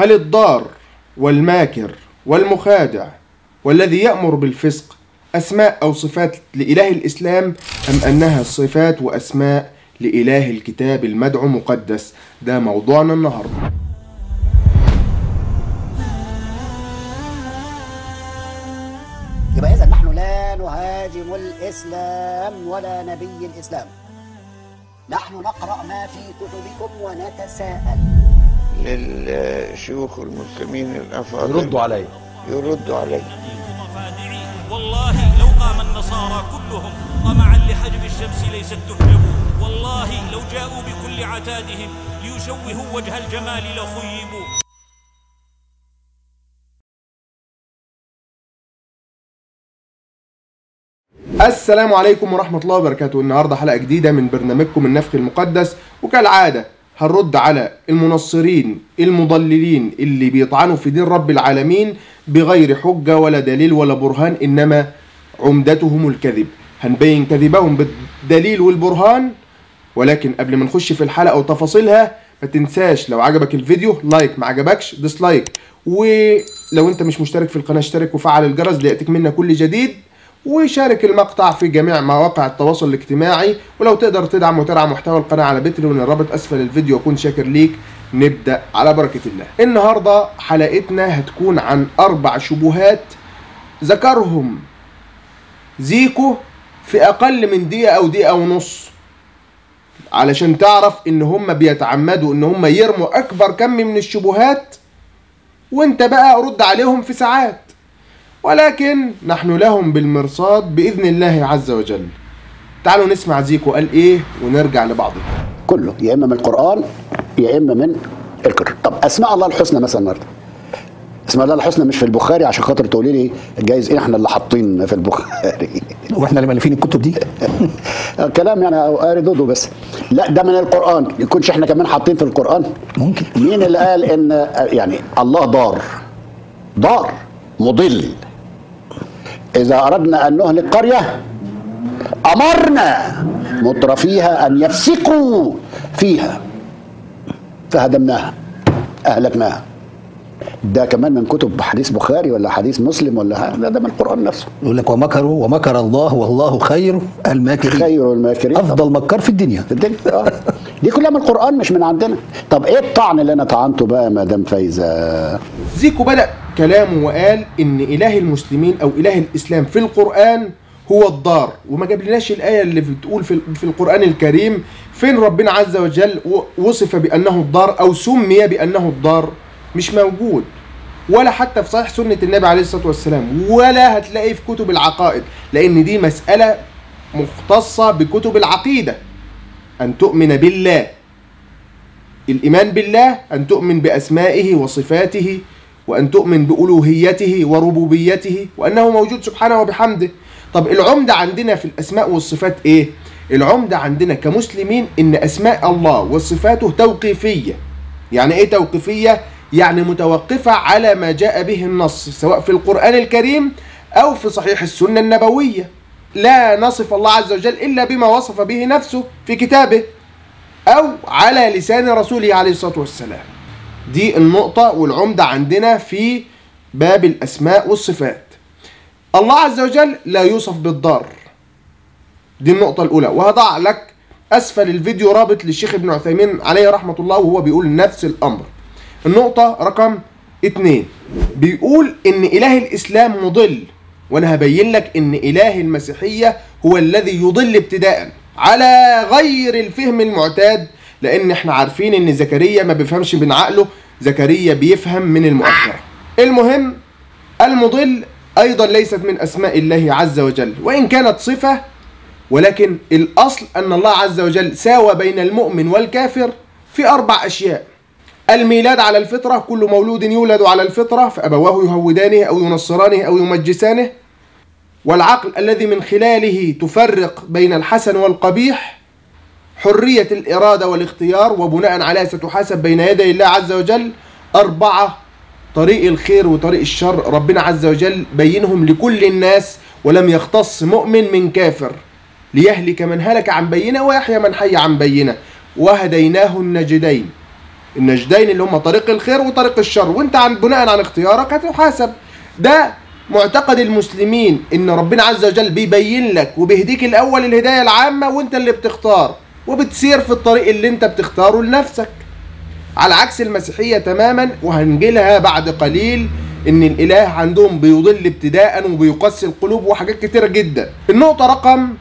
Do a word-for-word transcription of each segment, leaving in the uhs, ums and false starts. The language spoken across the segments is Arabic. هل الضار والماكر والمخادع والذي يأمر بالفسق أسماء أو صفات لإله الإسلام أم أنها صفات وأسماء لإله الكتاب المدعو مقدس؟ ده موضوعنا النهاردة. يبقى إذا نحن لا نهاجم الإسلام ولا نبي الإسلام، نحن نقرأ ما في كتبكم ونتساءل. للشيوخ المسلمين الأفاضل يردوا علي يردوا علي والله لو قام النصارى كلهم طمعا لحجب الشمس ليست تهجب، والله لو جاءوا بكل عتادهم ليشوهوا وجه الجمال لخيبوا. السلام عليكم ورحمة الله وبركاته. النهاردة حلقة جديدة من برنامجكم النفخ المقدس، وكالعادة هنرد على المنصرين المضللين اللي بيطعنوا في دين رب العالمين بغير حجة ولا دليل ولا برهان، إنما عمدتهم الكذب. هنبين كذبهم بالدليل والبرهان. ولكن قبل ما نخش في الحلقة وتفاصيلها، ما تنساش لو عجبك الفيديو لايك، ما عجبكش ديسلايك، ولو انت مش مشترك في القناة اشترك وفعل الجرس ليأتيك منا كل جديد، وشارك المقطع في جميع مواقع التواصل الاجتماعي، ولو تقدر تدعم وترعى محتوى القناة على باتريون، الرابط اسفل الفيديو، وكون شاكر ليك. نبدأ على بركة الله. النهاردة حلقتنا هتكون عن اربع شبهات ذكرهم زيكو في اقل من دقيقة او دقيقة ونص، علشان تعرف ان هم بيتعمدوا ان هم يرموا اكبر كم من الشبهات، وانت بقى رد عليهم في ساعات، ولكن نحن لهم بالمرصاد بإذن الله عز وجل. تعالوا نسمع زيكو قال إيه ونرجع لبعضه كله، يا إما من القرآن يا إما من الكتب. طب أسماء الله الحسنى مثلا النهارده، أسماء الله الحسنى مش في البخاري عشان خاطر تقولي لي جايز إيه إحنا اللي حاطين في البخاري وإحنا اللي مالفين الكتب دي كلام يعني قاري دودو بس. لا، ده من القرآن، يكونش إحنا كمان حاطين في القرآن. ممكن مين اللي قال إن يعني الله ضار ضار مضل؟ إذا أردنا أن نهلك قرية أمرنا مترفيها أن يفسقوا فيها فهدمناها أهلكناها. ده كمان من كتب حديث بخاري ولا حديث مسلم ولا هذا؟ ده من القرآن نفسه. يقول لك ومكروا ومكر الله والله خير الماكرين، خير الماكرين، أفضل مكر في الدنيا في الدنيا آه. دي كلها من القرآن مش من عندنا. طب إيه الطعن اللي أنا طعنته بقى مدام فايزة؟ زيكو بدأ كلامه وقال إن إله المسلمين أو إله الإسلام في القرآن هو الضار، وما جابلناش الآية اللي بتقول في القرآن الكريم فين ربنا عز وجل وصف بأنه الضار أو سمي بأنه الضار. مش موجود، ولا حتى في صحيح سنة النبي عليه الصلاة والسلام، ولا هتلاقيه في كتب العقائد، لأن دي مسألة مختصة بكتب العقيدة. أن تؤمن بالله، الإيمان بالله أن تؤمن بأسمائه وصفاته، وأن تؤمن بألوهيته وربوبيته، وأنه موجود سبحانه وبحمده. طب العمدة عندنا في الأسماء والصفات إيه؟ العمدة عندنا كمسلمين إن أسماء الله وصفاته توقيفية. يعني إيه توقيفية؟ يعني متوقفة على ما جاء به النص، سواء في القرآن الكريم أو في صحيح السنة النبوية. لا نصف الله عز وجل إلا بما وصف به نفسه في كتابه أو على لسان رسوله عليه الصلاة والسلام. دي النقطة والعمدة عندنا في باب الأسماء والصفات. الله عز وجل لا يوصف بالضار، دي النقطة الأولى. وهضع لك أسفل الفيديو رابط للشيخ ابن عثيمين عليه رحمة الله وهو بيقول نفس الأمر. النقطة رقم اتنين، بيقول إن إله الإسلام مضل، وأنا هبين لك إن إله المسيحية هو الذي يضل ابتداء على غير الفهم المعتاد، لأن إحنا عارفين إن زكريا ما بيفهمش من عقله، زكريا بيفهم من المؤخرة. المهم المضل أيضا ليست من أسماء الله عز وجل، وإن كانت صفة، ولكن الأصل أن الله عز وجل ساوى بين المؤمن والكافر في أربع أشياء: الميلاد على الفطرة، كل مولود يولد على الفطرة فأبواه يهودانه أو ينصرانه أو يمجسانه. والعقل الذي من خلاله تفرق بين الحسن والقبيح، حرية الإرادة والاختيار وبناء عليها ستحاسب بين يدي الله عز وجل. أربعة، طريق الخير وطريق الشر، ربنا عز وجل بينهم لكل الناس ولم يختص مؤمن من كافر، ليهلك من هلك عن بينة ويحيى من حي عن بينة، وهديناه النجدين. النجدين اللي هم طريق الخير وطريق الشر، وانت عن بناء عن اختيارك هتحاسب. ده معتقد المسلمين، ان ربنا عز وجل بيبين لك وبيهديك الاول الهدايه العامه، وانت اللي بتختار وبتسير في الطريق اللي انت بتختاره لنفسك، على عكس المسيحيه تماما، وهنجيلها بعد قليل، ان الاله عندهم بيضل ابتداء وبيقسي القلوب وحاجات كتيره جدا. النقطه رقم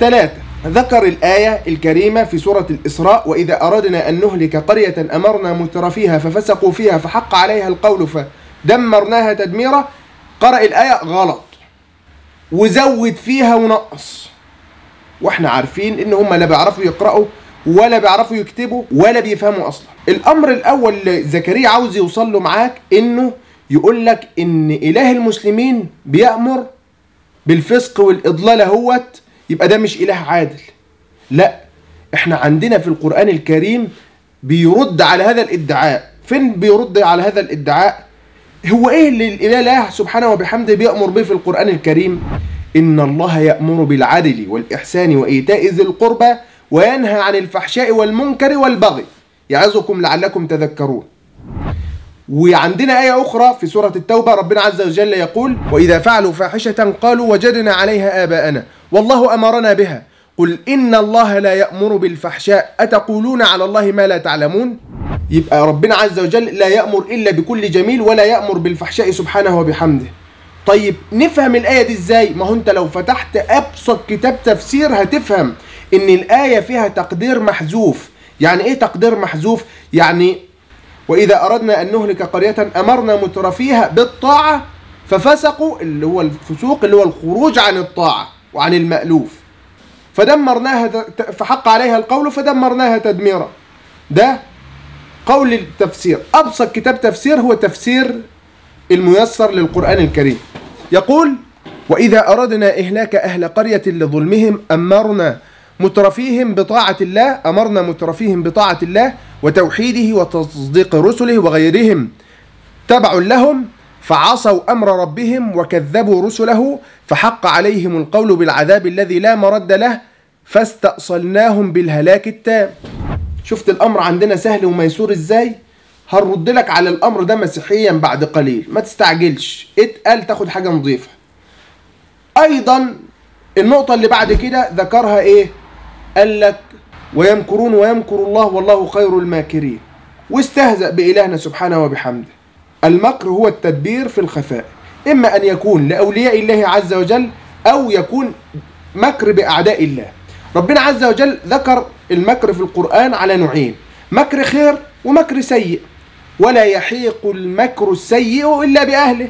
ثلاثة، ذكر الآية الكريمة في سورة الإسراء: وإذا أردنا أن نهلك قرية أمرنا مترفيها ففسقوا فيها فحق عليها القول فدمرناها تدميرا. قرأ الآية غلط وزود فيها ونقص، واحنا عارفين ان هم لا بيعرفوا يقرأوا ولا بيعرفوا يكتبوا ولا بيفهموا أصلا. الأمر الأول اللي زكريا عاوز يوصل له معاك، انه يقول لك ان إله المسلمين بيأمر بالفسق والإضلال اهوت، يبقى ده مش إله عادل. لا، احنا عندنا في القرآن الكريم بيرد على هذا الادعاء. فين بيرد على هذا الادعاء؟ هو ايه اللي الإله سبحانه وبحمده بيأمر به في القرآن الكريم؟ إن الله يأمر بالعدل والإحسان وإيتاء ذي القربى وينهى عن الفحشاء والمنكر والبغي يعظكم لعلكم تذكرون. وعندنا آية أخرى في سورة التوبة ربنا عز وجل يقول: وإذا فعلوا فاحشة قالوا وجدنا عليها آباءنا والله أمرنا بها قل إن الله لا يأمر بالفحشاء أتقولون على الله ما لا تعلمون. يبقى ربنا عز وجل لا يأمر إلا بكل جميل ولا يأمر بالفحشاء سبحانه وبحمده. طيب نفهم الآية دي إزاي؟ ما هو أنت لو فتحت أبسط كتاب تفسير هتفهم إن الآية فيها تقدير محذوف. يعني إيه تقدير محذوف؟ يعني وإذا أردنا أن نهلك قرية أمرنا مترفيها بالطاعة ففسقوا، اللي هو الفسوق اللي هو الخروج عن الطاعة وعن المألوف، فدمرناها فحق عليها القول فدمرناها تدميرا. ده قول التفسير. أبسط كتاب تفسير هو تفسير الميسر للقرآن الكريم. يقول: وإذا أردنا إهلاك أهل قرية لظلمهم أمرنا مترفيهم بطاعة الله أمرنا مترفيهم بطاعة الله وتوحيده وتصديق رسله وغيرهم تبع لهم فعصوا أمر ربهم وكذبوا رسله فحق عليهم القول بالعذاب الذي لا مرد له فاستأصلناهم بالهلاك التام. شفت الأمر عندنا سهل وميسور إزاي؟ هنرد لك على الأمر ده مسيحيا بعد قليل، ما تستعجلش، اتقل تاخد حاجة نظيفة. أيضا النقطة اللي بعد كده ذكرها إيه؟ قال لك: ويمكرون ويمكر الله والله خير الماكرين. واستهزأ بإلهنا سبحانه وبحمده. المكر هو التدبير في الخفاء، إما أن يكون لأولياء الله عز وجل أو يكون مكر بأعداء الله. ربنا عز وجل ذكر المكر في القرآن على نوعين: مكر خير ومكر سيء. ولا يحيق المكر السيء إلا بأهله.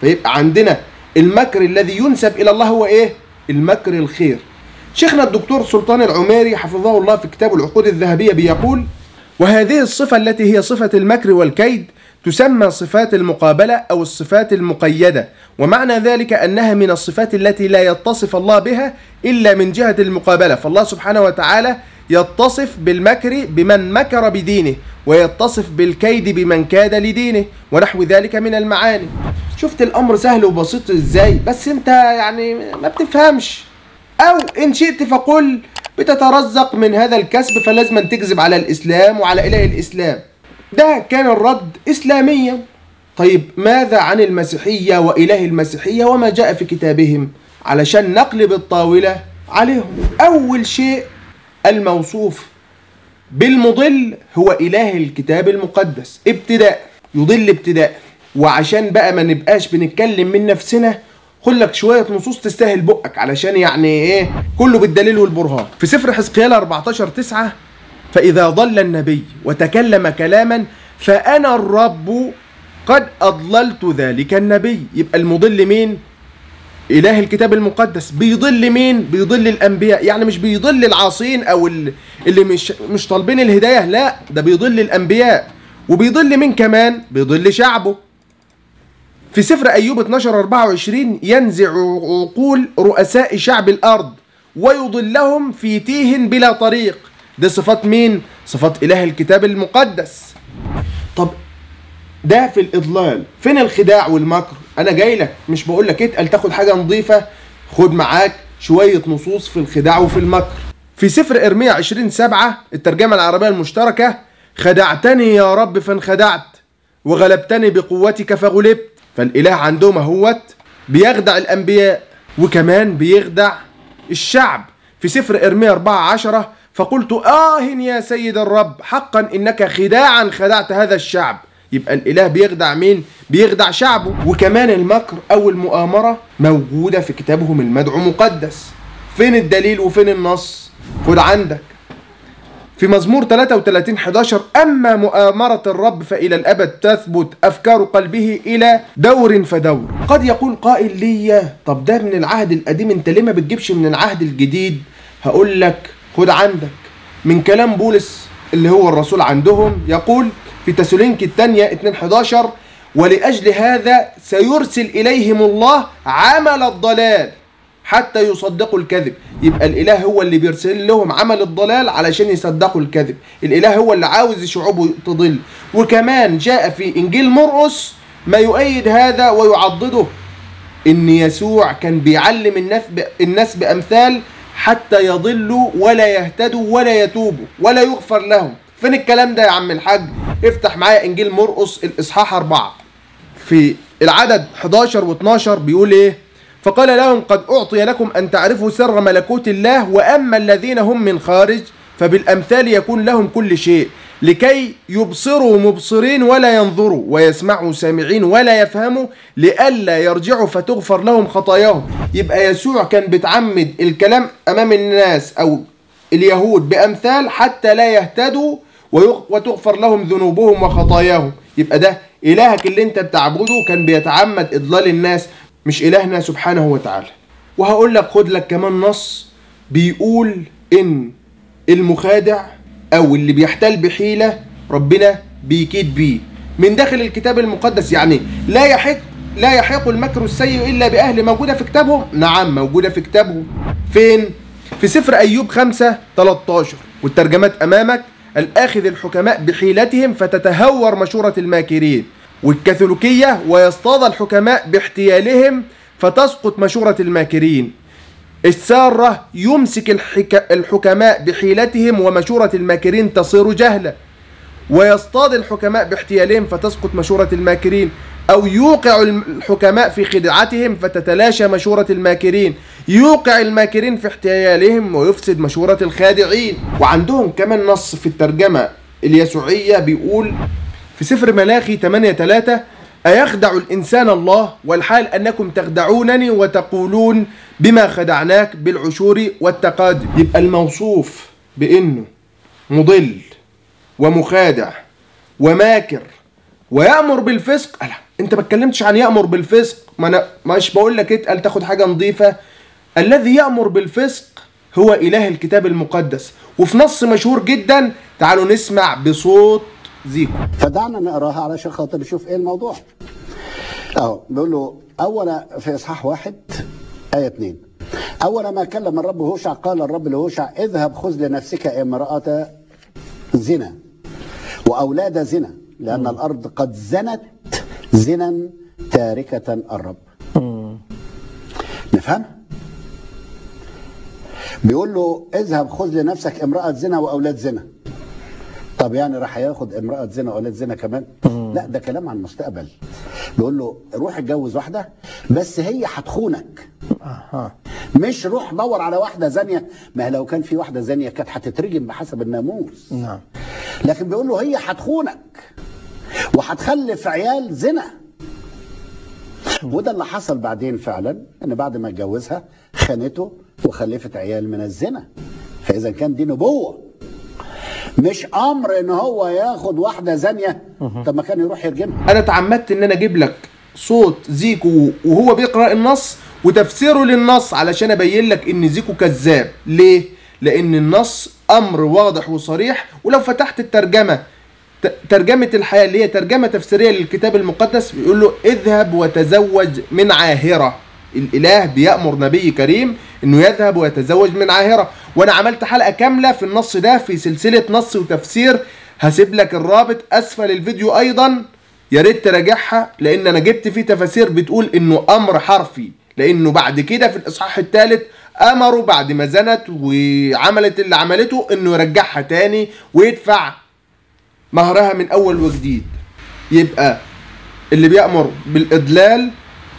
فيبقى عندنا المكر الذي ينسب إلى الله هو إيه؟ المكر الخير. شيخنا الدكتور سلطان العميري حفظه الله في كتاب العقود الذهبية بيقول: وهذه الصفة التي هي صفة المكر والكيد تسمى صفات المقابلة أو الصفات المقيدة، ومعنى ذلك أنها من الصفات التي لا يتصف الله بها إلا من جهة المقابلة. فالله سبحانه وتعالى يتصف بالمكر بمن مكر بدينه، ويتصف بالكيد بمن كاد لدينه، ونحو ذلك من المعاني. شفت الأمر سهل وبسيط إزاي؟ بس أنت يعني ما بتفهمش، أو إن شئت فقل بتترزق من هذا الكسب فلازم تكذب على الإسلام وعلى إله الإسلام. ده كان الرد إسلاميا. طيب ماذا عن المسيحية وإله المسيحية وما جاء في كتابهم؟ علشان نقلب الطاولة عليهم. أول شيء الموصوف بالمضل هو إله الكتاب المقدس ابتداء، يضل ابتداء. وعشان بقى ما نبقاش بنتكلم من نفسنا خد لك شوية نصوص تستاهل بقك، علشان يعني ايه كله بالدليل والبرهان. في سفر حزقيال أربعتاشر تسعة: فإذا ضل النبي وتكلم كلاما فأنا الرب قد أضللت ذلك النبي. يبقى المضل مين؟ إله الكتاب المقدس. بيضل مين؟ بيضل الأنبياء. يعني مش بيضل العاصين أو اللي مش مش طالبين الهداية، لا، ده بيضل الأنبياء. وبيضل مين كمان؟ بيضل شعبه. في سفر أيوب اتناشر أربعة وعشرين: ينزع عقول رؤساء شعب الأرض ويضلهم في تيه بلا طريق. ده صفات مين؟ صفات إله الكتاب المقدس. طب ده في الإضلال، فين الخداع والمكر؟ أنا جاي لك، مش بقول لك اتقل تاخد حاجة نظيفة، خد معاك شوية نصوص في الخداع وفي المكر. في سفر إرميا عشرين سبعة الترجمة العربية المشتركة: خدعتني يا رب فانخدعت، وغلبتني بقوتك فغلبت. فالإله عندهم اهوت بيخدع الأنبياء وكمان بيخدع الشعب. في سفر إرميا أربعة عشرة فقلت آه يا سيد الرب حقا إنك خداعا خدعت هذا الشعب. يبقى الإله بيخدع مين؟ بيخدع شعبه. وكمان المكر أو المؤامرة موجودة في كتابهم المدعو مقدس. فين الدليل وفين النص؟ خد عندك في مزمور ثلاثة وثلاثين أحد عشر: أما مؤامرة الرب فإلى الأبد تثبت، أفكار قلبه إلى دور فدور. قد يقول قائل لي طب ده من العهد القديم، أنت ليه ما بتجيبش من العهد الجديد؟ هقول لك خد عندك من كلام بولس اللي هو الرسول عندهم، يقول في تسالونيكي الثانية اثنين أحد عشر: ولأجل هذا سيرسل إليهم الله عمل الضلال حتى يصدقوا الكذب. يبقى الإله هو اللي بيرسل لهم عمل الضلال علشان يصدقوا الكذب. الإله هو اللي عاوز شعوبه تضل. وكمان جاء في إنجيل مرقس ما يؤيد هذا ويعضده، إن يسوع كان بيعلم الناس بأمثال حتى يضلوا ولا يهتدوا ولا يتوبوا ولا يغفر لهم. فين الكلام ده يا عم الحاج؟ افتح معايا إنجيل مرقس الإصحاح أربعة في العدد أحد عشر واثنا عشر بيقول إيه؟ فقال لهم: قد أعطي لكم أن تعرفوا سر ملكوت الله، وأما الذين هم من خارج فبالأمثال يكون لهم كل شيء، لكي يبصروا مبصرين ولا ينظروا، ويسمعوا سامعين ولا يفهموا، لئلا يرجعوا فتغفر لهم خطاياهم. يبقى يسوع كان بتعمد الكلام أمام الناس أو اليهود بأمثال حتى لا يهتدوا وتغفر لهم ذنوبهم وخطاياهم. يبقى ده إلهك اللي انت بتعبده كان بيتعمد إضلال الناس، مش إلهنا سبحانه وتعالى. وهقول لك خد لك كمان نص بيقول إن المخادع أو اللي بيحتال بحيلة ربنا بيكيد بيه من داخل الكتاب المقدس. يعني لا يحق لا يحق المكر السيء إلا بأهل، موجودة في كتابهم؟ نعم موجودة في كتابهم. فين؟ في سفر أيوب خمسة ثلاثة عشر، والترجمات أمامك: الآخذ الحكماء بحيلتهم فتتهور مشورة الماكرين، والكاثوليكية: ويصطاد الحكماء باحتيالهم فتسقط مشورة الماكرين. السارة: يمسك الحك... الحكماء بحيلتهم ومشورة الماكرين تصير جهلة، ويصطاد الحكماء باحتيالهم فتسقط مشورة الماكرين، أو يوقع الحكماء في خدعتهم فتتلاشى مشورة الماكرين، يوقع الماكرين في احتيالهم ويفسد مشورة الخادعين. وعندهم كمان نص في الترجمة اليسوعية بيقول في سفر ملاخي ثمانية ثلاثة: أيخدع الإنسان الله، والحال أنكم تخدعونني وتقولون بما خدعناك بالعشور والتقادم. يبقى الموصوف بأنه مضل ومخادع وماكر ويأمر بالفسق. ألا أنت ما اتكلمتش عن يأمر بالفسق، ما أنا مش بقول لك اتقل تاخد حاجة نظيفة. الذي يأمر بالفسق هو إله الكتاب المقدس. وفي نص مشهور جدا تعالوا نسمع بصوت زيكو، فدعنا نقراها علشان خاطر نشوف ايه الموضوع. اهو بيقول له اولا في اصحاح واحد ايه اتنين: اول ما كلم الرب هوشع قال الرب لهوشع: اذهب خذ لنفسك امرأة زنا واولاد زنا، لان م. الارض قد زنت زنا تاركة الرب. م. نفهم؟ بيقول له اذهب خذ لنفسك امرأة زنا واولاد زنا. طب يعني راح ياخد امرأة زنا وأولاد زنا كمان؟ مم. لا، ده كلام عن المستقبل. بيقول له روح اتجوز واحدة بس هي هتخونك. أه. مش روح دور على واحدة زانية، ما لو كان في واحدة زانية كانت هتترجم بحسب الناموس. نعم. لكن بيقول له هي هتخونك وهتخلف عيال زنا. مم. وده اللي حصل بعدين فعلا، إن بعد ما اتجوزها خانته وخلفت عيال من الزنا. فإذا كان دي نبوة مش امر ان هو ياخد واحده زانيه، طب ما كان يروح يرجمها. انا تعمدت ان انا اجيب لك صوت زيكو وهو بيقرا النص وتفسيره للنص علشان ابين لك ان زيكو كذاب. ليه؟ لان النص امر واضح وصريح. ولو فتحت الترجمه، ترجمه الحياه اللي هي ترجمه تفسيريه للكتاب المقدس، بيقول له اذهب وتزوج من عاهره. الاله بيامر نبي كريم انه يذهب ويتزوج من عاهره. وانا عملت حلقه كامله في النص ده في سلسله نص وتفسير، هسيب لك الرابط اسفل الفيديو ايضا، يا ريت تراجعها، لان انا جبت فيه تفاسير بتقول انه امر حرفي. لانه بعد كده في الاصحاح الثالث امره بعد ما زنت وعملت اللي عملته انه يرجعها تاني ويدفع مهرها من أول وجديد. يبقى اللي بيأمر بالإضلال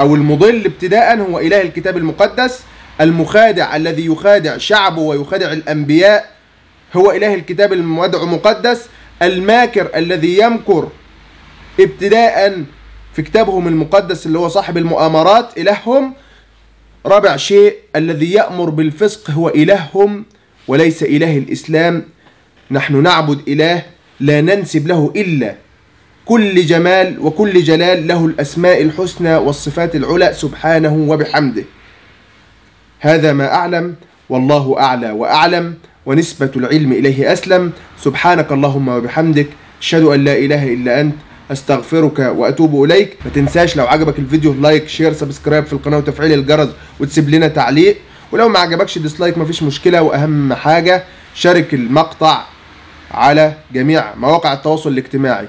أو المضل ابتداء هو إله الكتاب المقدس، المخادع الذي يخادع شعبه ويخادع الأنبياء هو إله الكتاب المدعو مقدس، الماكر الذي يمكر ابتداء في كتابهم المقدس اللي هو صاحب المؤامرات إلههم. رابع شيء الذي يأمر بالفسق هو إلههم وليس إله الإسلام. نحن نعبد إله لا ننسب له إلا، كل جمال وكل جلال له الأسماء الحسنى والصفات العلى سبحانه وبحمده. هذا ما أعلم، والله أعلى وأعلم، ونسبة العلم إليه أسلم. سبحانك اللهم وبحمدك، أشهد أن لا إله إلا أنت، أستغفرك وأتوب إليك. ما تنساش لو عجبك الفيديو لايك شير سبسكرايب في القناة وتفعيل الجرس وتسيب لنا تعليق، ولو ما عجبكش ديسلايك مفيش مشكلة. وأهم حاجة شارك المقطع على جميع مواقع التواصل الاجتماعي.